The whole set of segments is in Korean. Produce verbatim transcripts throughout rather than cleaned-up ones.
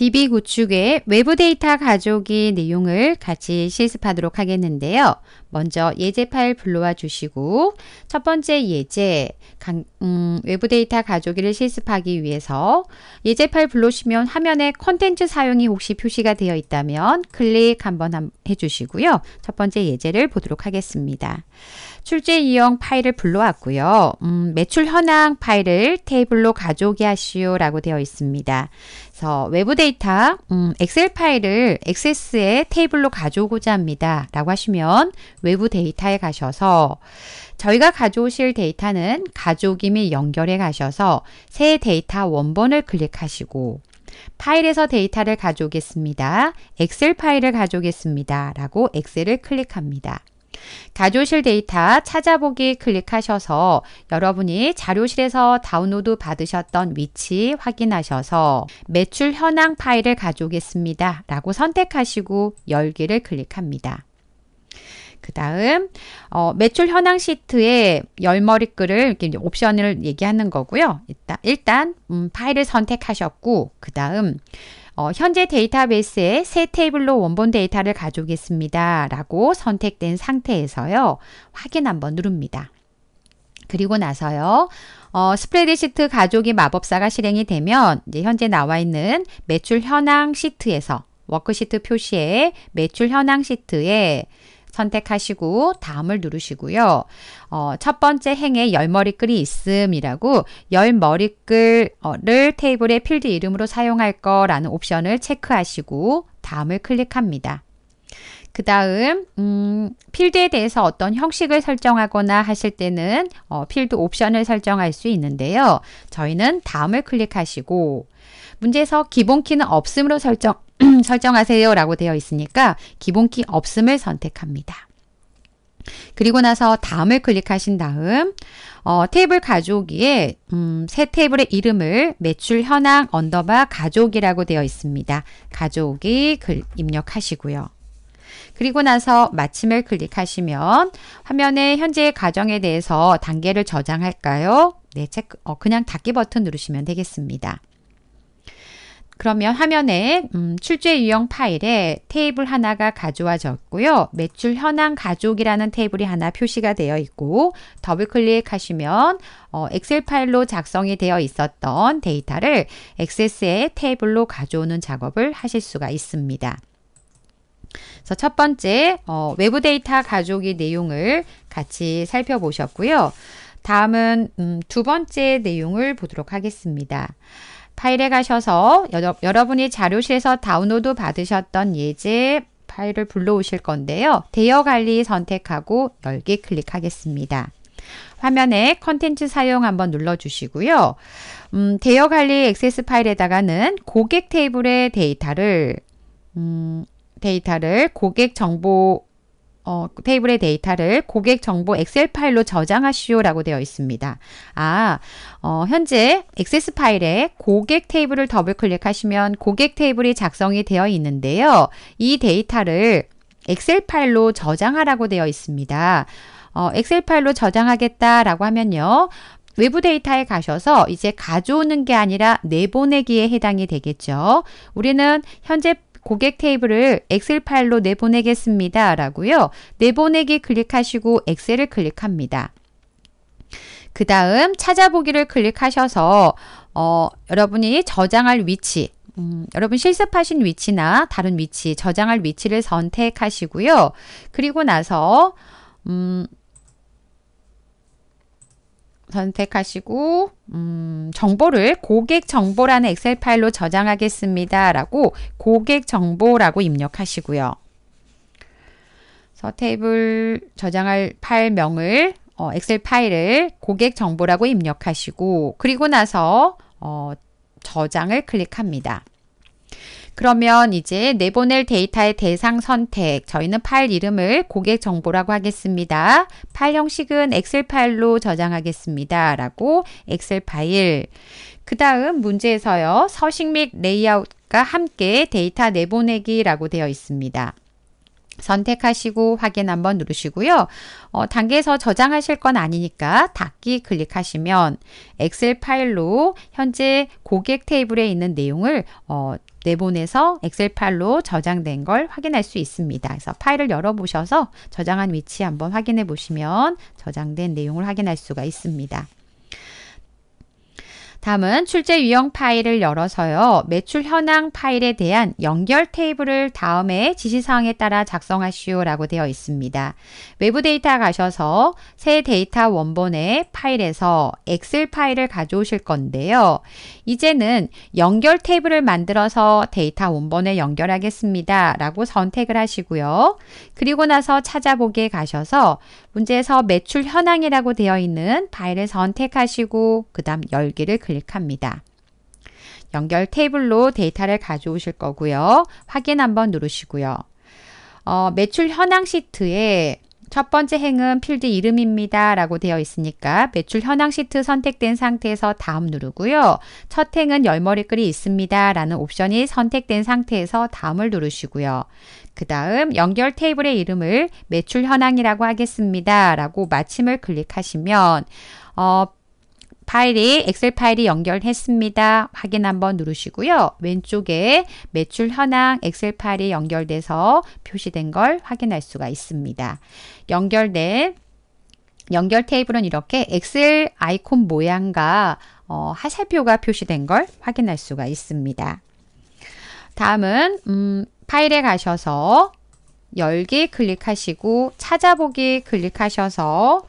디비 구축의 외부 데이터 가져오기 내용을 같이 실습하도록 하겠는데요. 먼저 예제 파일 불러와 주시고, 첫 번째 예제 강, 음, 외부 데이터 가져오기를 실습하기 위해서 예제 파일 불러오시면 화면에 컨텐츠 사용이 혹시 표시가 되어 있다면 클릭 한번 해주시고요. 첫 번째 예제를 보도록 하겠습니다. 출제 이용 파일을 불러왔고요. 음, 매출 현황 파일을 테이블로 가져오게 하시오 라고 되어 있습니다. 그래서 외부 데이터 음, 엑셀 파일을 액세스에 테이블로 가져오고자 합니다 라고 하시면 외부 데이터에 가셔서 저희가 가져오실 데이터는 가져오기 및 연결에 가셔서 새 데이터 원본을 클릭하시고 파일에서 데이터를 가져오겠습니다. 엑셀 파일을 가져오겠습니다 라고 엑셀을 클릭합니다. 가져오실 데이터 찾아보기 클릭하셔서 여러분이 자료실에서 다운로드 받으셨던 위치 확인하셔서 매출 현황 파일을 가져오겠습니다 라고 선택하시고 열기를 클릭합니다. 그 다음 어, 매출 현황 시트에 열머리 글을 이렇게 옵션을 얘기하는 거고요. 일단, 일단 음, 파일을 선택하셨고 그 다음 어, 현재 데이터베이스에 새 테이블로 원본 데이터를 가져오겠습니다 라고 선택된 상태에서요. 확인 한번 누릅니다. 그리고 나서요. 어, 스프레드시트 가져오기 마법사가 실행이 되면 이제 현재 나와 있는 매출 현황 시트에서 워크시트 표시에 매출 현황 시트에 선택하시고 다음을 누르시고요. 어, 첫 번째 행에 열머리글이 있음이라고 열머리글을 테이블의 필드 이름으로 사용할 거라는 옵션을 체크하시고 다음을 클릭합니다. 그 다음 음, 필드에 대해서 어떤 형식을 설정하거나 하실 때는 어, 필드 옵션을 설정할 수 있는데요. 저희는 다음을 클릭하시고 문제에서 기본키는 없음으로 설정 설정하세요 라고 되어 있으니까 기본키 없음을 선택합니다. 그리고 나서 다음을 클릭하신 다음 어, 테이블 가져오기에 음, 새 테이블의 이름을 매출 현황 언더바 가져오기라고 되어 있습니다. 가져오기 글 입력하시고요. 그리고 나서 마침을 클릭하시면 화면에 현재의 과정에 대해서 단계를 저장할까요? 네, 체크, 어, 그냥 닫기 버튼 누르시면 되겠습니다. 그러면 화면에 음, 출제 유형 파일에 테이블 하나가 가져와졌고요. 매출 현황 가져오기라는 테이블이 하나 표시가 되어 있고 더블 클릭하시면 어, 엑셀 파일로 작성이 되어 있었던 데이터를 액세스의 테이블로 가져오는 작업을 하실 수가 있습니다. 그래서 첫 번째 어, 외부 데이터 가져오기 내용을 같이 살펴보셨고요. 다음은 음, 두 번째 내용을 보도록 하겠습니다. 파일에 가셔서 여러, 여러분이 자료실에서 다운로드 받으셨던 예제 파일을 불러오실 건데요. 대여 관리 선택하고 열기 클릭하겠습니다. 화면에 컨텐츠 사용 한번 눌러주시고요. 음, 대여 관리 액세스 파일에다가는 고객 테이블의 데이터를 음, 데이터를 고객 정보 어, 테이블의 데이터를 고객 정보 엑셀 파일로 저장하시오 라고 되어 있습니다. 아, 어, 현재 액세스 파일에 고객 테이블을 더블 클릭하시면 고객 테이블이 작성이 되어 있는데요. 이 데이터를 엑셀 파일로 저장하라고 되어 있습니다. 어, 엑셀 파일로 저장하겠다라고 하면요. 외부 데이터에 가셔서 이제 가져오는 게 아니라 내보내기에 해당이 되겠죠. 우리는 현재 고객 테이블을 엑셀 파일로 내보내겠습니다 라고요. 내보내기 클릭하시고 엑셀을 클릭합니다. 그 다음 찾아보기를 클릭하셔서 어, 여러분이 저장할 위치 음, 여러분 실습하신 위치나 다른 위치 저장할 위치를 선택하시고요. 그리고 나서 음, 선택하시고 음, 정보를 고객 정보라는 엑셀 파일로 저장하겠습니다 라고 고객 정보라고 입력하시고요. 그래서 테이블 저장할 파일명을 어, 엑셀 파일을 고객 정보라고 입력하시고 그리고 나서 어, 저장을 클릭합니다. 그러면 이제 내보낼 데이터의 대상 선택, 저희는 파일 이름을 고객 정보라고 하겠습니다. 파일 형식은 엑셀 파일로 저장하겠습니다 라고 엑셀 파일. 그 다음 문제에서요. 서식 및 레이아웃과 함께 데이터 내보내기 라고 되어 있습니다. 선택하시고 확인 한번 누르시고요. 어, 단계에서 저장하실 건 아니니까 닫기 클릭하시면 엑셀 파일로 현재 고객 테이블에 있는 내용을 어, 내보내서 엑셀 파일로 저장된 걸 확인할 수 있습니다. 그래서 파일을 열어보셔서 저장한 위치 한번 확인해 보시면 저장된 내용을 확인할 수가 있습니다. 다음은 출제 유형 파일을 열어서요. 매출 현황 파일에 대한 연결 테이블을 다음에 지시사항에 따라 작성하시오 라고 되어 있습니다. 외부 데이터 가셔서 새 데이터 원본의 파일에서 엑셀 파일을 가져오실 건데요. 이제는 연결 테이블을 만들어서 데이터 원본에 연결하겠습니다 라고 선택을 하시고요. 그리고 나서 찾아보기에 가셔서 문제에서 매출 현황이라고 되어 있는 파일을 선택하시고 그 다음 열기를 클릭합니다. 연결 테이블로 데이터를 가져오실 거고요. 확인 한번 누르시고요. 어, 매출 현황 시트에 첫 번째 행은 필드 이름입니다 라고 되어 있으니까 매출 현황 시트 선택된 상태에서 다음 누르고요. 첫 행은 열머리글이 있습니다 라는 옵션이 선택된 상태에서 다음을 누르시고요. 그 다음 연결 테이블의 이름을 매출 현황이라고 하겠습니다 라고 마침을 클릭하시면 어, 파일이 엑셀 파일이 연결했습니다. 확인 한번 누르시고요. 왼쪽에 매출 현황 엑셀 파일이 연결돼서 표시된 걸 확인할 수가 있습니다. 연결된 연결 테이블은 이렇게 엑셀 아이콘 모양과 어, 하살표가 표시된 걸 확인할 수가 있습니다. 다음은 음, 파일에 가셔서 열기 클릭하시고 찾아보기 클릭하셔서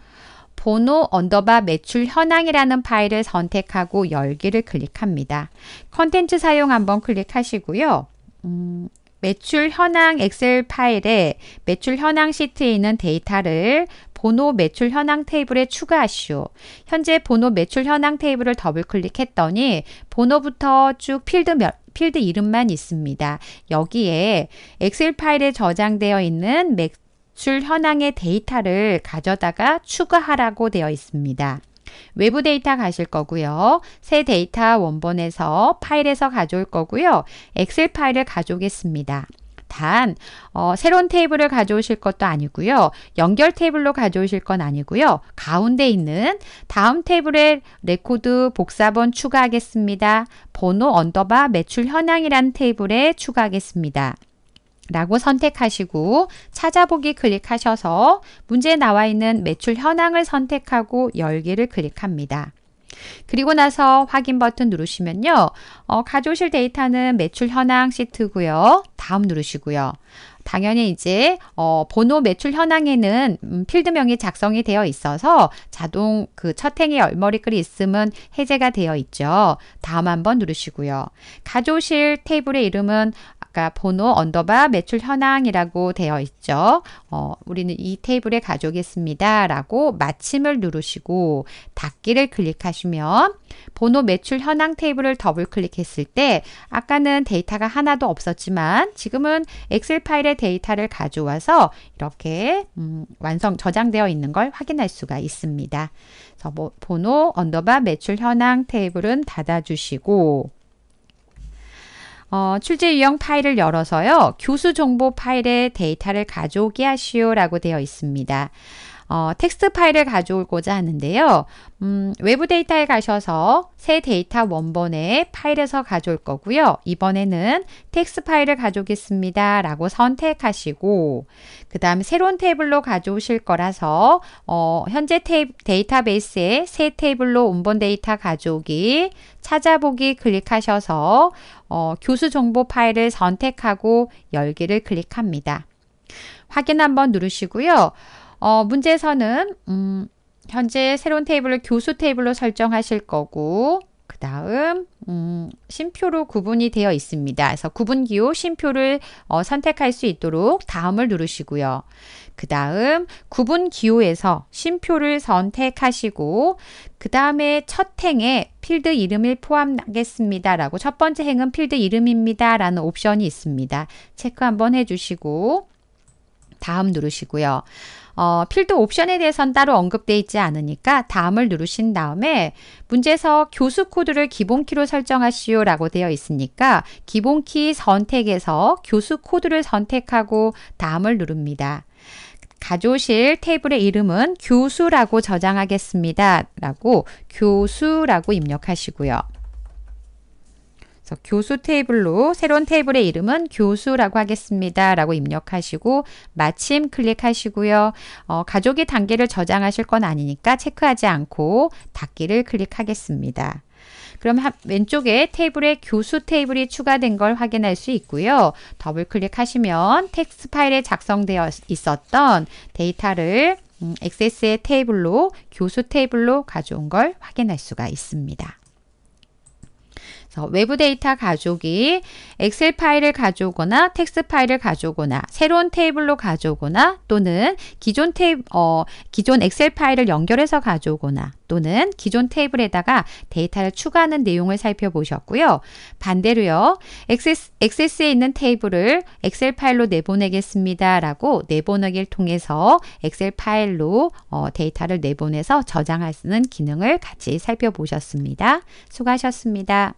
번호 언더바 매출 현황이라는 파일을 선택하고 열기를 클릭합니다. 컨텐츠 사용 한번 클릭하시고요. 음, 매출 현황 엑셀 파일에 매출 현황 시트에 있는 데이터를 번호 매출 현황 테이블에 추가하시오. 현재 번호 매출 현황 테이블을 더블 클릭했더니 번호부터 쭉 필드 몇 필드 이름만 있습니다. 여기에 엑셀 파일에 저장되어 있는 맥 매출 현황의 데이터를 가져다가 추가하라고 되어 있습니다. 외부 데이터 가실 거고요. 새 데이터 원본에서 파일에서 가져올 거고요. 엑셀 파일을 가져오겠습니다. 단, 어, 새로운 테이블을 가져오실 것도 아니고요. 연결 테이블로 가져오실 건 아니고요. 가운데 있는 다음 테이블에 레코드 복사본 추가하겠습니다. 번호 언더바 매출 현황이라는 테이블에 추가하겠습니다 라고 선택하시고 찾아보기 클릭하셔서 문제에 나와 있는 매출 현황을 선택하고 열기를 클릭합니다. 그리고 나서 확인 버튼 누르시면요. 어, 가져오실 데이터는 매출 현황 시트고요. 다음 누르시고요. 당연히 이제 어, 번호 매출 현황에는 음, 필드명이 작성이 되어 있어서 자동 그 첫 행에 열머리글이 있음은 해제가 되어 있죠. 다음 한번 누르시고요. 가져오실 테이블의 이름은 아까 번호 언더바 매출 현황이라고 되어 있죠. 어, 우리는 이 테이블에 가져오겠습니다 라고 마침을 누르시고 닫기를 클릭하시면 번호 매출 현황 테이블을 더블 클릭했을 때 아까는 데이터가 하나도 없었지만 지금은 엑셀 파일의 데이터를 가져와서 이렇게 음, 완성 저장되어 있는 걸 확인할 수가 있습니다. 그래서 뭐, 번호 언더바 매출 현황 테이블은 닫아주시고 어, 출제 유형 파일을 열어서요. 교수 정보 파일의 데이터를 가져오게 하시오 라고 되어 있습니다. 어, 텍스트 파일을 가져오고자 하는데요. 음, 외부 데이터에 가셔서 새 데이터 원본의 파일에서 가져올 거고요. 이번에는 텍스트 파일을 가져오겠습니다 라고 선택하시고 그 다음 새로운 테이블로 가져오실 거라서 어, 현재 테이블, 데이터베이스에 새 테이블로 원본 데이터 가져오기 찾아보기 클릭하셔서 어, 교수 정보 파일을 선택하고 열기를 클릭합니다. 확인 한번 누르시고요. 어, 문제에서는 음, 현재 새로운 테이블을 교수 테이블로 설정하실 거고 그 다음 음, 심표로 구분이 되어 있습니다. 그래서 구분기호 심표를 어, 선택할 수 있도록 다음을 누르시고요. 그 다음 구분기호에서 심표를 선택하시고 그 다음에 첫 행에 필드 이름을 포함하겠습니다 라고 첫 번째 행은 필드 이름입니다 라는 옵션이 있습니다. 체크 한번 해주시고 다음 누르시고요. 어, 필드 옵션에 대해서는 따로 언급되어 있지 않으니까 다음을 누르신 다음에 문제에서 교수 코드를 기본키로 설정하시오 라고 되어 있으니까 기본키 선택에서 교수 코드를 선택하고 다음을 누릅니다. 가져오실 테이블의 이름은 교수라고 저장하겠습니다. 라고 교수라고 입력하시고요. 그래서 교수 테이블로 새로운 테이블의 이름은 교수라고 하겠습니다. 라고 입력하시고 마침 클릭하시고요. 어, 가져오기 단계를 저장하실 건 아니니까 체크하지 않고 닫기를 클릭하겠습니다. 그럼 왼쪽에 테이블에 교수 테이블이 추가된 걸 확인할 수 있고요. 더블 클릭하시면 텍스트 파일에 작성되어 있었던 데이터를 액세스의 테이블로 교수 테이블로 가져온 걸 확인할 수가 있습니다. 그래서 외부 데이터 가져오기, 엑셀 파일을 가져오거나 텍스트 파일을 가져오거나 새로운 테이블로 가져오거나 또는 기존 테이블, 어, 기존 엑셀 파일을 연결해서 가져오거나 또는 기존 테이블에다가 데이터를 추가하는 내용을 살펴보셨고요. 반대로요. 액세스, 액세스에 있는 테이블을 엑셀 파일로 내보내겠습니다. 라고 내보내기를 통해서 엑셀 파일로 어, 데이터를 내보내서 저장할 수 있는 기능을 같이 살펴보셨습니다. 수고하셨습니다.